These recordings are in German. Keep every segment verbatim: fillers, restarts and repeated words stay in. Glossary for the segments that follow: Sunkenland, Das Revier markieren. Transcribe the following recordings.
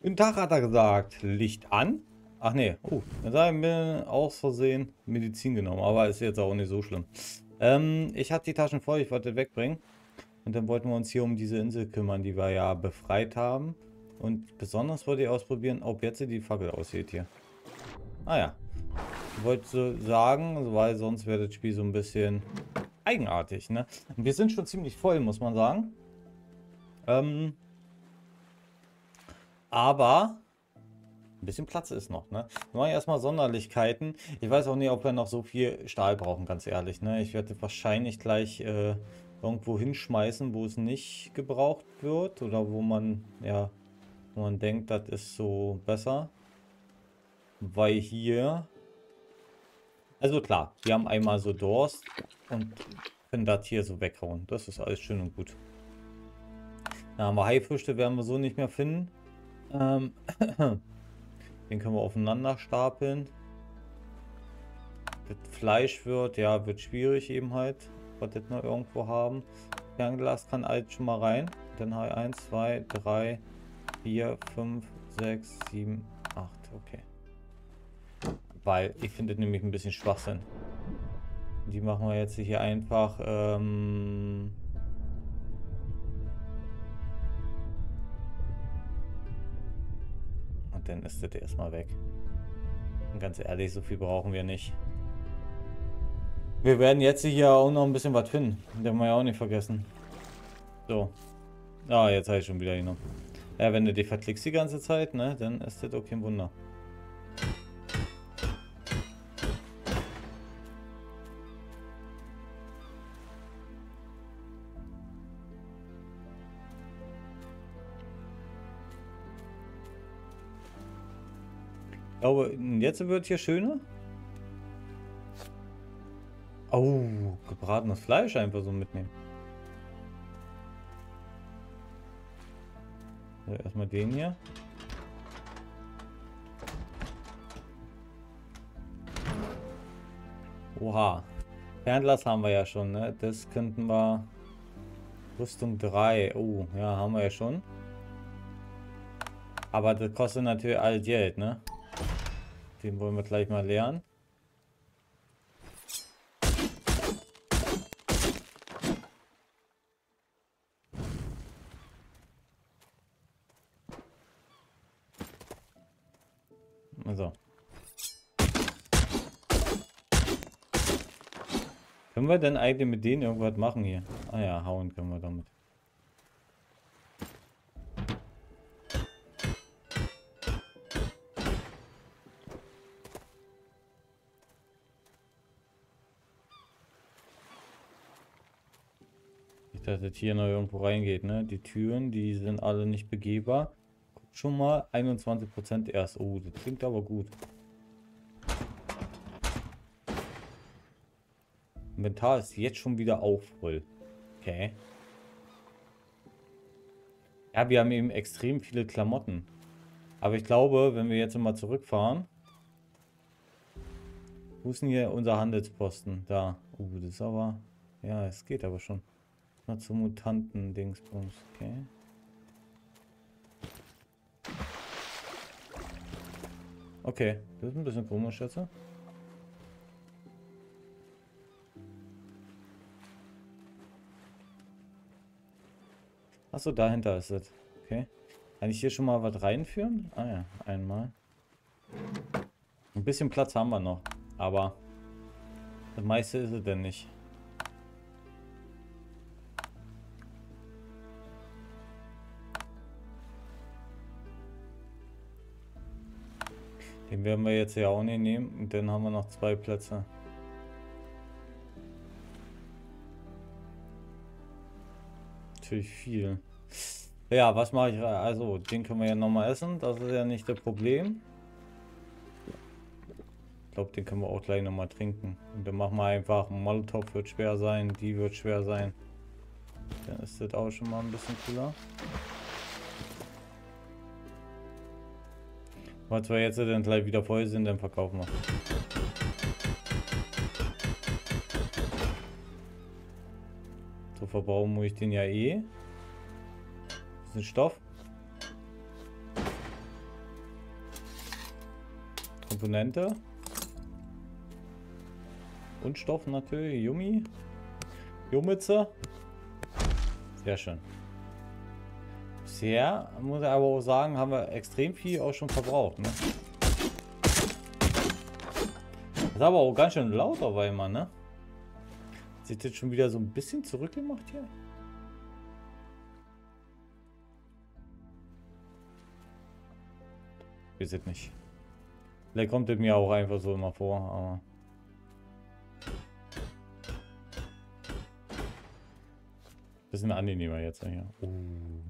Guten Tag hat er gesagt. Licht an. Ach nee. Oh, jetzt haben wir aus Versehen Medizin genommen. Aber ist jetzt auch nicht so schlimm. Ähm, ich hatte die Taschen voll. Ich wollte wegbringen. Und dann wollten wir uns hier um diese Insel kümmern, die wir ja befreit haben. Und besonders wollte ich ausprobieren, ob jetzt die Fackel aussieht hier. Ah ja. Ich wollte sagen, weil sonst wäre das Spiel so ein bisschen eigenartig, ne? Und wir sind schon ziemlich voll, muss man sagen. Ähm... Aber ein bisschen Platz ist noch, ne? Wir machen erstmal Sonderlichkeiten. Ich weiß auch nicht, ob wir noch so viel Stahl brauchen, ganz ehrlich, ne? Ich werde wahrscheinlich gleich äh, irgendwo hinschmeißen, wo es nicht gebraucht wird. Oder wo man, ja, wo man denkt, das ist so besser. Weil hier... Also klar, wir haben einmal so Durst und können das hier so weghauen. Das ist alles schön und gut. Dann haben wir Haifische, werden wir so nicht mehr finden. Den können wir aufeinander stapeln. Das Fleisch wird, ja, wird schwierig eben halt. Was wir das noch irgendwo haben. Fernglas kann alles schon mal rein. Dann habe ich eins, zwei, drei, vier, fünf, sechs, sieben, acht. Okay. Weil ich finde das nämlich ein bisschen Schwachsinn. Die machen wir jetzt hier einfach. Ähm Dann ist das erstmal weg. Und ganz ehrlich, so viel brauchen wir nicht. Wir werden jetzt hier auch noch ein bisschen was finden. Den haben wir ja auch nicht vergessen. So. Ah, jetzt habe ich schon wieder genommen. Ja, wenn du dich verklickst die ganze Zeit, ne, dann ist das auch kein Wunder. Ich glaube, jetzt wird hier schöner. Oh, gebratenes Fleisch einfach so mitnehmen. So, erstmal den hier. Oha. Fernglas haben wir ja schon, ne? Das könnten wir... Rüstung drei. Oh, ja, haben wir ja schon. Aber das kostet natürlich alles Geld, ne? Den wollen wir gleich mal lernen. Also. Können wir denn eigentlich mit denen irgendwas machen hier? Ah ja, hauen können wir damit. Dass das hier noch irgendwo reingeht, ne? Die Türen, die sind alle nicht begehbar. Guck schon mal, einundzwanzig Prozent erst. Oh, das klingt aber gut. Inventar ist jetzt schon wieder auch voll. Okay. Ja, wir haben eben extrem viele Klamotten. Aber ich glaube, wenn wir jetzt mal zurückfahren... Wo ist denn hier unser Handelsposten? Da. Oh, das ist aber... Ja, es geht aber schon. Mal zu Mutanten-Dingsbums, okay. Okay, das ist ein bisschen komisch jetzt. Achso, dahinter ist es. Okay. Kann ich hier schon mal was reinführen? Ah ja, einmal. Ein bisschen Platz haben wir noch, aber das meiste ist es denn nicht. Den werden wir jetzt ja auch nicht nehmen. Und dann haben wir noch zwei Plätze. Natürlich viel. Ja, was mache ich? Also, den können wir ja nochmal essen. Das ist ja nicht das Problem. Ich glaube, den können wir auch gleich nochmal trinken. Und dann machen wir einfach, Molotov wird schwer sein, die wird schwer sein. Dann ist das auch schon mal ein bisschen cooler. Was wir jetzt dann gleich wieder voll sind, dann verkaufen wir. So verbrauchen muss ich den ja eh. Das ist ein Stoff. Komponente. Und Stoff natürlich, Yummi. Jummitze. Sehr schön. Bisher, muss ich aber auch sagen, haben wir extrem viel auch schon verbraucht. Ne? Das ist aber auch ganz schön laut auf einmal, ne? Sieht jetzt schon wieder so ein bisschen zurückgemacht hier. Wir sind nicht. Vielleicht kommt es mir auch einfach so immer vor, aber. Bisschen angenehmer jetzt eigentlich. Oh.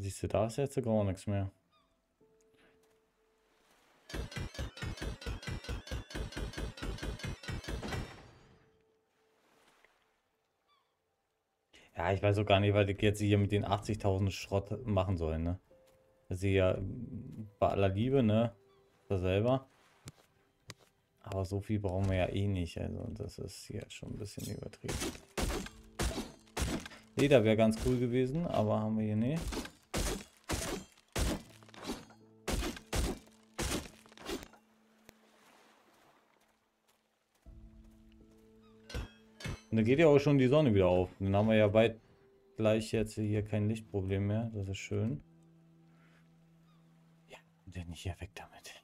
Siehst du, da ist jetzt gar nichts mehr. Ja, ich weiß auch gar nicht, weil ich jetzt hier mit den achtzigtausend Schrott machen sollen, ne? Sie ja bei aller Liebe, ne? Da selber. Aber so viel brauchen wir ja eh nicht. Also das ist hier schon ein bisschen übertrieben. Leder wäre ganz cool gewesen, aber haben wir hier nicht. Und da geht ja auch schon die Sonne wieder auf. Dann haben wir ja bald gleich jetzt hier kein Lichtproblem mehr. Das ist schön. Ja, denn hier weg damit.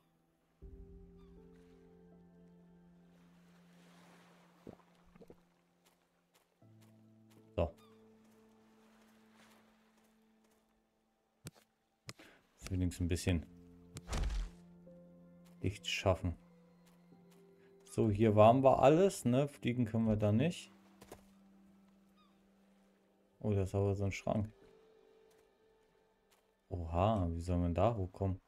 So. Jetzt wenigstens ein bisschen Licht schaffen. So, hier waren wir alles, ne? Fliegen können wir da nicht. Oh, das ist aber so ein Schrank. Oha, wie soll man da hochkommen?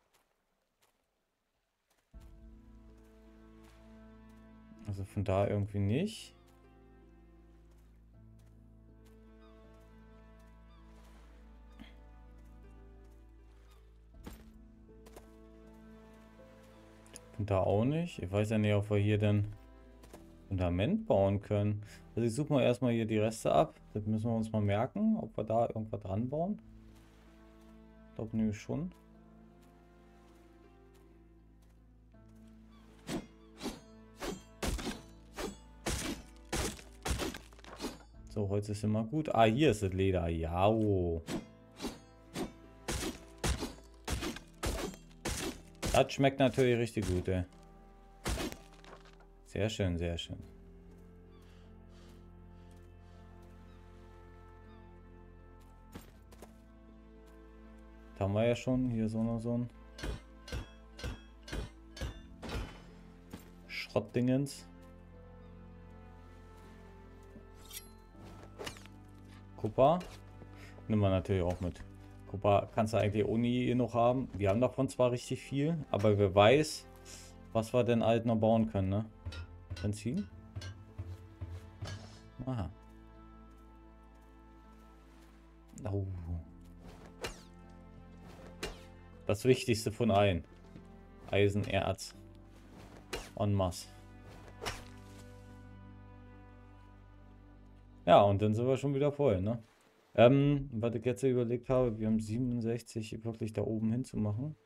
Also von da irgendwie nicht. Von da auch nicht. Ich weiß ja nicht, ob wir hier denn Fundament bauen können. Also ich suche mal erstmal hier die Reste ab. Das müssen wir uns mal merken, ob wir da irgendwas dran bauen. Ich glaube, nö, schon. So, Holz ist immer gut. Ah, hier ist das Leder. Ja. Das schmeckt natürlich richtig gut, ey. Sehr schön, sehr schön. Da haben wir ja schon hier so noch so ein Schrottdingens. Kupfer nehmen wir natürlich auch mit. Kupfer kannst du eigentlich Uni noch haben. Wir haben davon zwar richtig viel, aber wer weiß, was wir denn halt noch bauen können, ne? Benzin. Aha. Oh. Das Wichtigste von allen. Eisenerz. En masse. Ja, und dann sind wir schon wieder voll, ne? Ähm, was ich jetzt überlegt habe, wir haben siebenundsechzig wirklich da oben hinzumachen.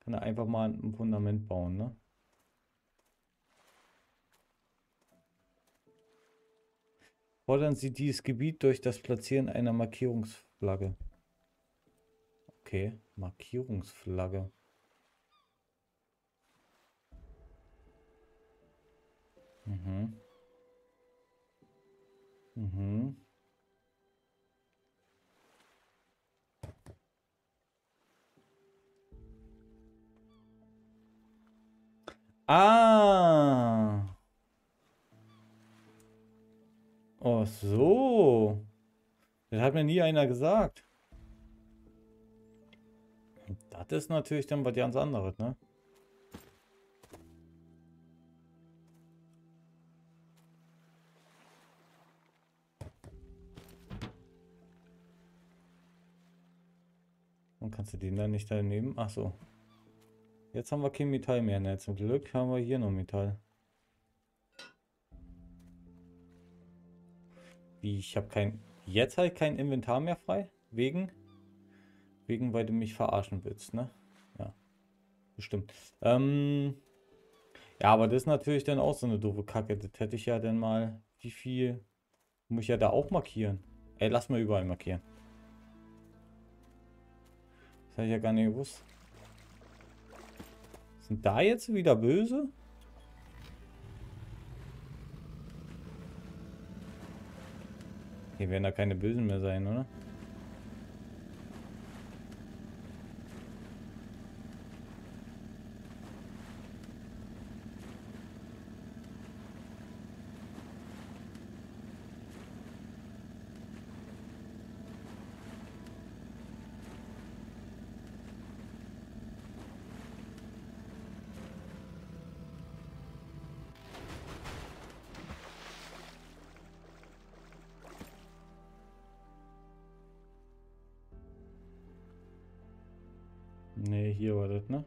Kann er einfach mal ein Fundament bauen, ne? Fordern Sie dieses Gebiet durch das Platzieren einer Markierungsflagge. Okay, Markierungsflagge. Mhm. Mhm. Ah. Oh so. Das hat mir nie einer gesagt. Das ist natürlich dann was ganz anderes, ne? Und kannst du den dann nicht daneben? Ach so. Jetzt haben wir kein Metall mehr, ne? Zum Glück haben wir hier noch Metall. Wie, ich habe kein... Jetzt halt kein Inventar mehr frei? Wegen? Wegen, weil du mich verarschen willst, ne? Ja. Bestimmt. Ähm... Ja, aber das ist natürlich dann auch so eine doofe Kacke. Das hätte ich ja dann mal... Wie viel... Muss ich ja da auch markieren. Ey, lass mal überall markieren. Das habe ich ja gar nicht gewusst. Sind da jetzt wieder böse? Hier werden da keine Bösen mehr sein, oder? Ne, hier war das, ne?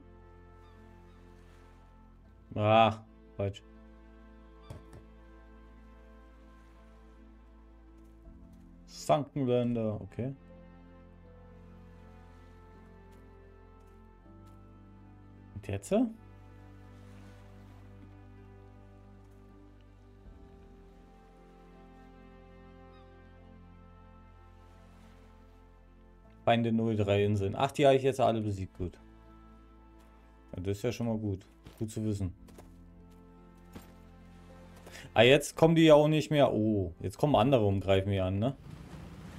Ach, falsch. Sankenländer, okay. Und jetzt? Feinde null drei Inseln. Ach, die habe ich jetzt alle besiegt. Gut. Ja, das ist ja schon mal gut. Gut zu wissen. Ah, jetzt kommen die ja auch nicht mehr. Oh, jetzt kommen andere und greifen mich an, ne?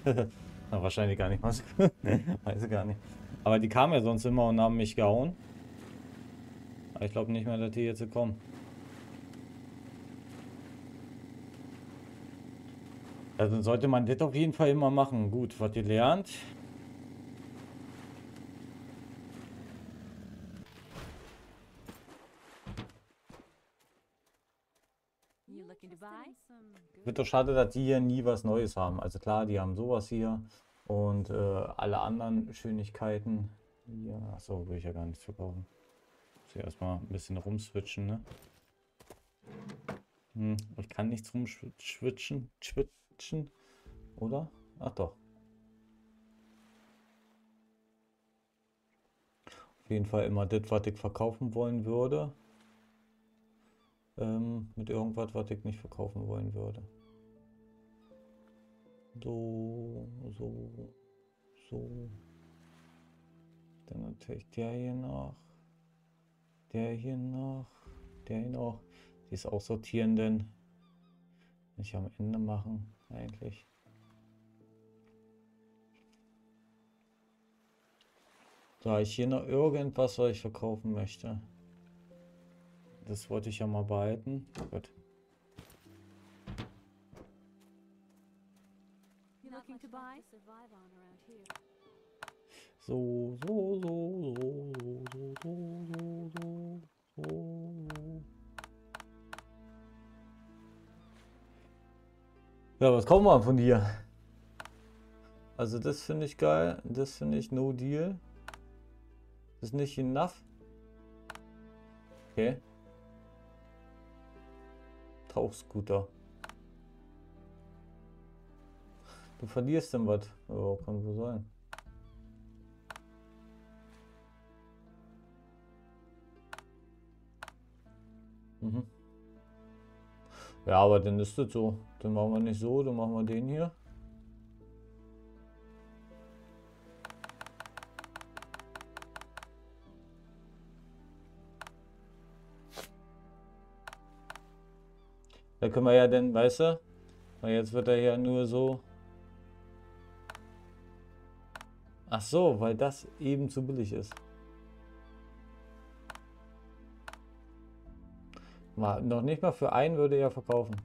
Na, wahrscheinlich gar nicht. Weiß ich gar nicht. Aber die kamen ja sonst immer und haben mich gehauen. Aber ich glaube nicht mehr, dass die jetzt kommen. Also sollte man das auf jeden Fall immer machen. Gut, was ihr lernt... Wird doch schade, dass die hier nie was Neues haben. Also klar, die haben sowas hier und äh, alle anderen Schönigkeiten. Ja, achso, will ich ja gar nichts verkaufen. Muss ja erstmal ein bisschen rumswitchen, ne? Hm, ich kann nichts rumswitchen, switchen, oder? Ach doch. Auf jeden Fall immer das, was ich verkaufen wollen würde. Mit irgendwas, was ich nicht verkaufen wollen würde. So, so, so. Dann natürlich der hier noch. Der hier noch. Der hier noch. Die ist auch sortieren, denn nicht am Ende machen, eigentlich. So, habe ich hier noch irgendwas, was ich verkaufen möchte? Das wollte ich ja mal behalten. Gut. So, so, so, so, so, so, so, so, so. Ja, was kommen wir von dir? Also das finde ich geil. Das finde ich no deal. Das ist nicht enough. Okay. Tauchscooter. Du verlierst denn was? Oh, kann so sein. Mhm. Ja, aber dann ist das so. Dann machen wir nicht so, dann machen wir den hier. Da können wir ja dann, weißt du, weil jetzt wird er ja nur so. Ach so, weil das eben zu billig ist. Mal, noch nicht mal für einen würde er verkaufen.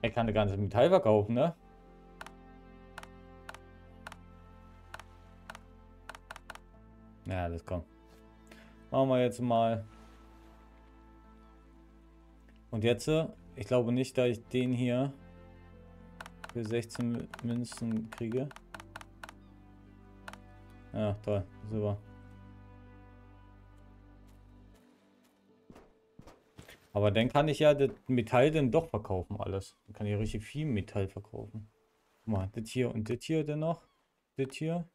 Er kann das ganze Metall verkaufen, ne? Ja, alles kommt. Machen wir jetzt mal. Und jetzt, ich glaube nicht, dass ich den hier für sechzehn Münzen kriege. Ja, toll. Super. Aber dann kann ich ja das Metall dann doch verkaufen alles. Dann kann ich richtig viel Metall verkaufen. Guck mal, das hier und das hier dann noch. Das hier.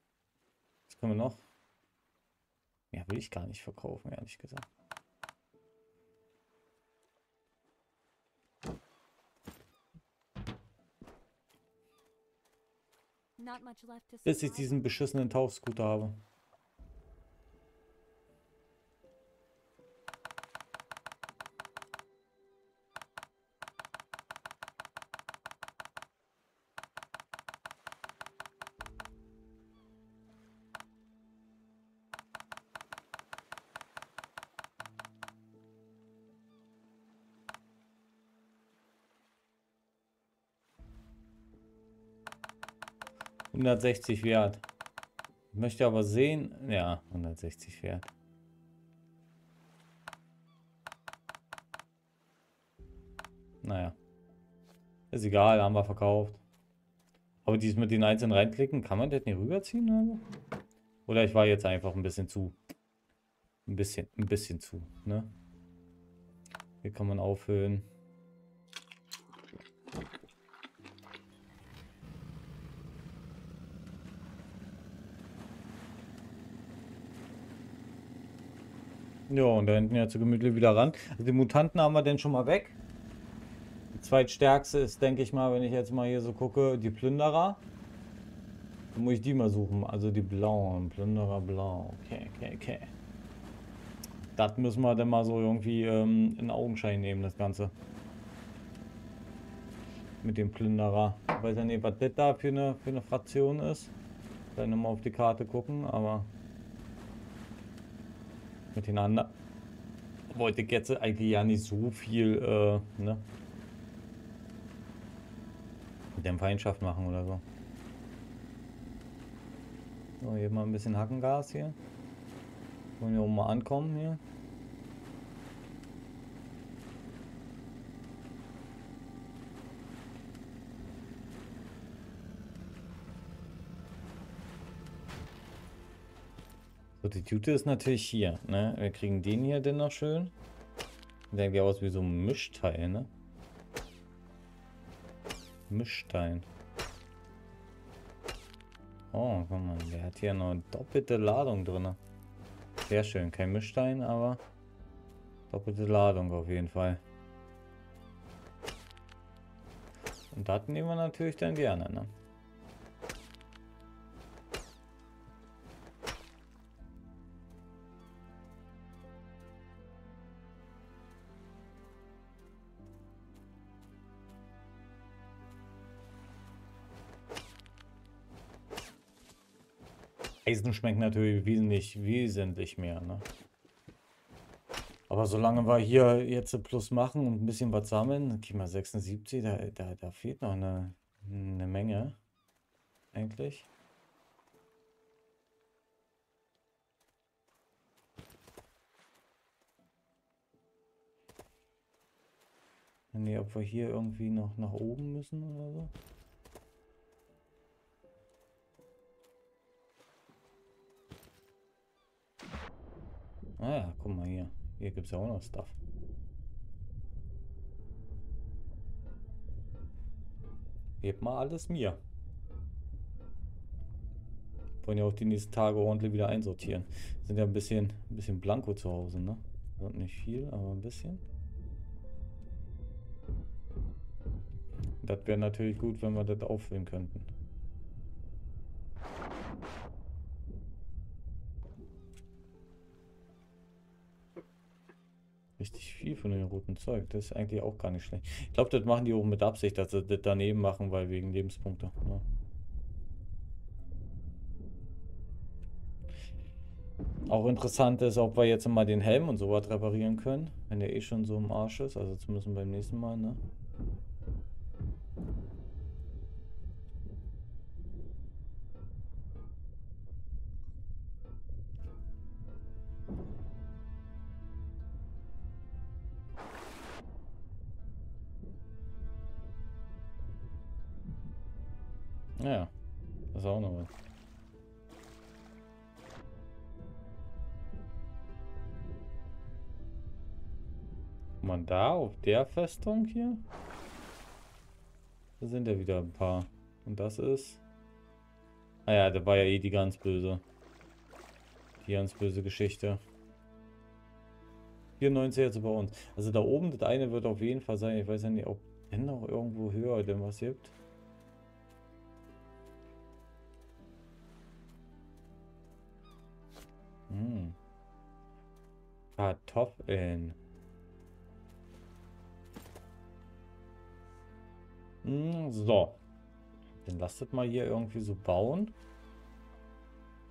Das können wir noch. Mehr will ich gar nicht verkaufen, ehrlich gesagt. Bis ich diesen beschissenen Tauchscooter habe. hundertsechzig Wert. Ich möchte aber sehen, ja, hundertsechzig Wert. Naja. Ist egal, haben wir verkauft. Aber dies mit den einzelnen reinklicken, kann man das nicht rüberziehen? Oder? Oder ich war jetzt einfach ein bisschen zu. Ein bisschen, ein bisschen zu, ne? Hier kann man auffüllen. Ja, und da hinten ja zu gemütlich wieder ran. Also die Mutanten haben wir denn schon mal weg. Die zweitstärkste ist, denke ich mal, wenn ich jetzt mal hier so gucke, die Plünderer. Dann muss ich die mal suchen. Also die blauen. Plünderer blau. Okay, okay, okay. Das müssen wir dann mal so irgendwie ähm, in Augenschein nehmen, das Ganze. Mit dem Plünderer. Ich weiß ja nicht, was das da für eine, für eine Fraktion ist. Dann nochmal auf die Karte gucken, aber... miteinander wollte ich jetzt eigentlich ja nicht so viel äh, ne? mit der Feindschaft machen oder so. So, hier mal ein bisschen Hackengas hier. Wollen wir oben mal ankommen hier. So, die Tüte ist natürlich hier, ne? Wir kriegen den hier denn noch schön. Der sieht aus wie so ein Mischteil, ne? Mischteil. Oh, guck mal, der hat hier noch eine doppelte Ladung drin. Sehr schön, kein Mischteil, aber doppelte Ladung auf jeden Fall. Und das nehmen wir natürlich dann gerne, ne? Eisen schmeckt natürlich wesentlich, wesentlich mehr, ne? Aber solange wir hier jetzt Plus machen und ein bisschen was sammeln, okay, mal sechsundsiebzig, da, da, da fehlt noch eine, eine Menge, eigentlich. Ne, ob wir hier irgendwie noch nach oben müssen oder so. Ah ja, guck mal hier. Hier gibt es ja auch noch Stuff. Gebt mal alles mir. Wollen ja auch die nächsten Tage ordentlich wieder einsortieren. Sind ja ein bisschen, ein bisschen blanko zu Hause, ne? Sind nicht viel, aber ein bisschen. Das wäre natürlich gut, wenn wir das auffüllen könnten. Richtig viel von dem roten Zeug. Das ist eigentlich auch gar nicht schlecht. Ich glaube, das machen die oben mit Absicht, dass sie das daneben machen, weil wegen Lebenspunkte. Ja. Auch interessant ist, ob wir jetzt mal den Helm und sowas reparieren können, wenn der eh schon so im Arsch ist. Also zumindest beim nächsten Mal, ne? Naja, das ist auch noch was. Man da auf der Festung hier? Da sind ja wieder ein paar. Und das ist... Ah ja, da war ja eh die ganz böse. Die ganz böse Geschichte. vierundneunzig jetzt bei uns. Also da oben, das eine wird auf jeden Fall sein. Ich weiß ja nicht, ob denn noch irgendwo höher denn was gibt. Hm. Kartoffeln. Hm, so. Dann lasst das mal hier irgendwie so bauen.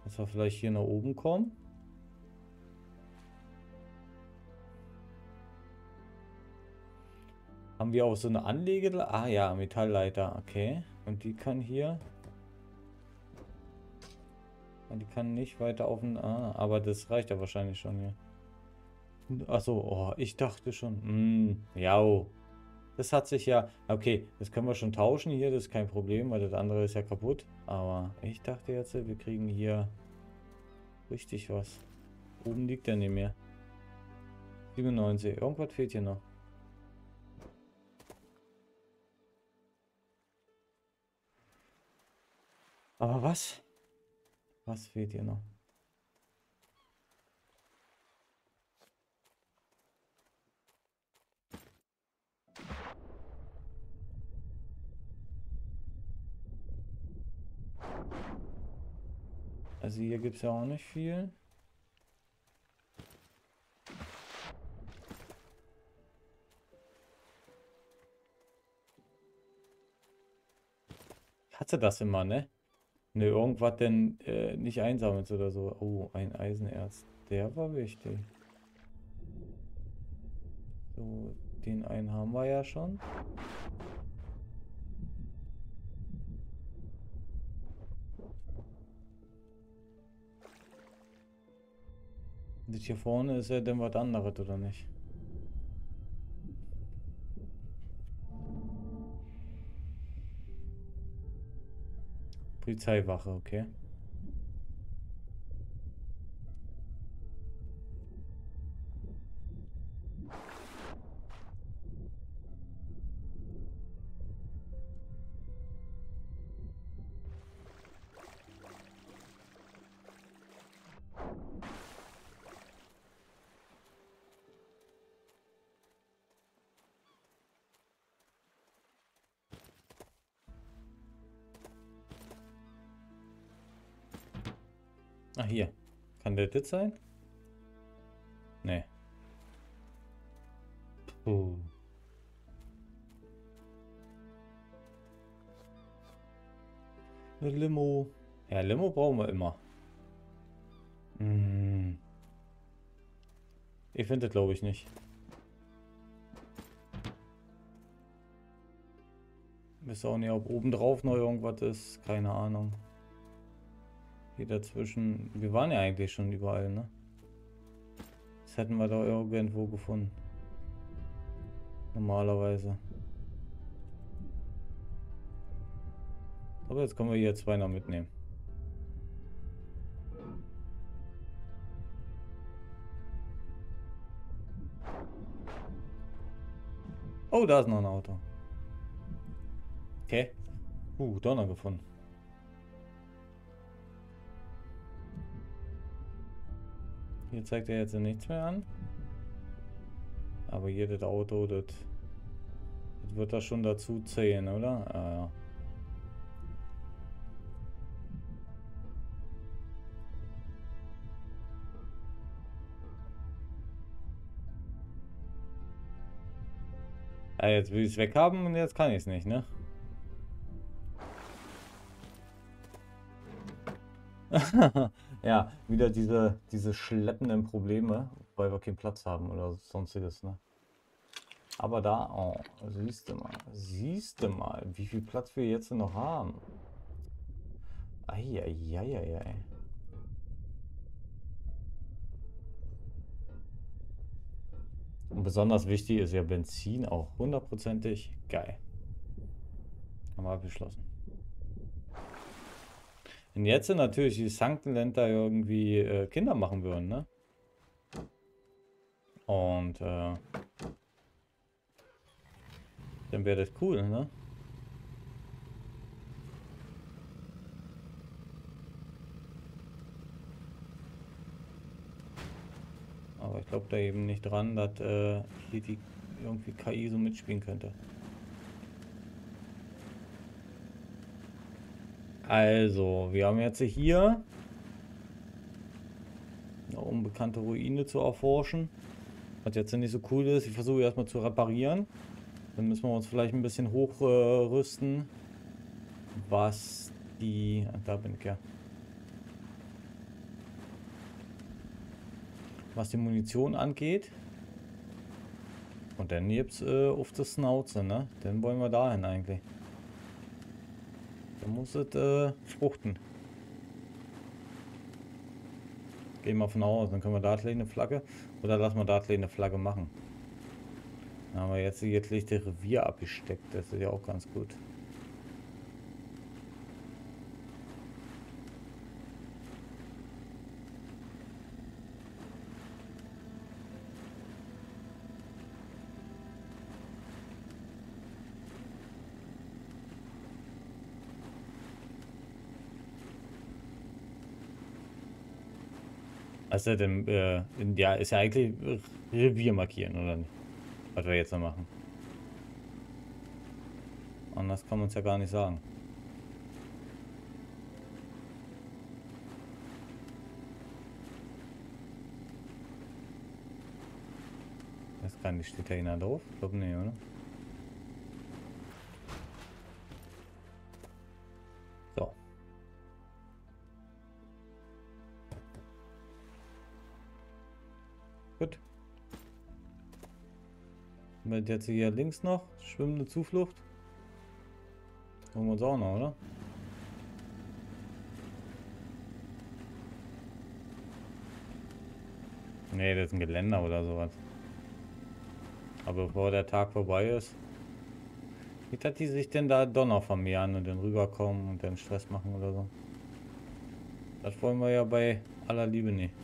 Dass wir vielleicht hier nach oben kommen. Haben wir auch so eine Anlege? Ah ja, Metallleiter. Okay. Und die kann hier... Die kann nicht weiter auf den... Ah, aber das reicht ja wahrscheinlich schon hier. Achso, oh, ich dachte schon... Mm, ja, das hat sich ja... Okay, das können wir schon tauschen hier. Das ist kein Problem, weil das andere ist ja kaputt. Aber ich dachte jetzt, wir kriegen hier richtig was. Oben liegt er nicht mehr. siebenundneunzig. Irgendwas fehlt hier noch. Aber was? Was fehlt hier noch? Also hier gibt es ja auch nicht viel. Ich hatte das immer, ne? Ne, irgendwas denn äh, nicht einsammelt oder so. Oh, ein Eisenerz. Der war wichtig. So, den einen haben wir ja schon. Das hier vorne ist ja denn was anderes, oder nicht? Polizeiwache, okay. Ah, hier. Kann der das sein? Nee. Puh. Eine Limo. Ja, Limo brauchen wir immer. Hm. Ich finde das, glaube ich, nicht. Ich weiß auch nicht, ob obendrauf noch irgendwas ist. Keine Ahnung. Dazwischen, wir waren ja eigentlich schon überall, ne? Das hätten wir doch irgendwo gefunden. Normalerweise. Aber jetzt können wir hier zwei noch mitnehmen. Oh, da ist noch ein Auto. Okay. Uh, Donner gefunden. Hier zeigt er jetzt nichts mehr an. Aber hier das Auto, das, das wird da schon dazu zählen, oder? Ah, ja. Ja, jetzt will ich es weghaben und jetzt kann ich es nicht, ne? Ja, wieder diese, diese schleppenden Probleme, weil wir keinen Platz haben oder sonstiges, ne? Aber da, oh, siehst du mal, siehst du mal, wie viel Platz wir jetzt noch haben. Eieieiei. Und besonders wichtig ist ja Benzin auch hundertprozentig geil. Haben wir abgeschlossen. Und jetzt sind natürlich die Sankt-Länder irgendwie äh, Kinder machen würden, ne? Und äh, Dann wäre das cool, ne? Aber ich glaube da eben nicht dran, dass äh, hier die irgendwie K I so mitspielen könnte. Also, wir haben jetzt hier eine unbekannte Ruine zu erforschen. Was jetzt nicht so cool ist, ich versuche erstmal zu reparieren. Dann müssen wir uns vielleicht ein bisschen hochrüsten, äh, was die... Ah, da bin ich ja. Was die Munition angeht. Und dann gibt es äh, auf das Schnauze, ne? Dann wollen wir dahin eigentlich. Dann muss es äh, fruchten. Gehen wir von aus, dann können wir da gleich eine Flagge. Oder lassen wir da gleich eine Flagge machen. Dann haben wir jetzt hier gleich das Revier abgesteckt. Das ist ja auch ganz gut. Also denn, äh, ja, ist ja eigentlich Revier markieren, oder nicht? Was wir jetzt noch machen. Anders kann man es ja gar nicht sagen. Das kann nicht, steht da einer drauf? Ich glaube nicht, oder? Gut. Mit jetzt hier links noch schwimmende Zuflucht. Holen wir uns auch noch, oder? Nee, das ist ein Geländer oder sowas. Aber bevor der Tag vorbei ist, wie hat die sich denn da Donner von mir an und dann rüberkommen und dann Stress machen oder so? Das wollen wir ja bei aller Liebe nicht.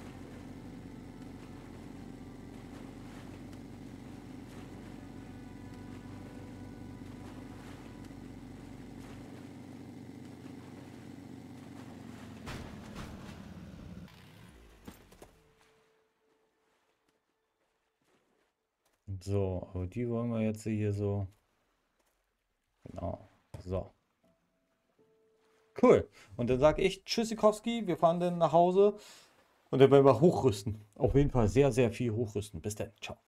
So, aber die wollen wir jetzt hier so. Genau. So. Cool. Und dann sage ich Tschüssikowski. Wir fahren dann nach Hause. Und dann werden wir hochrüsten. Auf jeden Fall sehr, sehr viel hochrüsten. Bis dann. Ciao.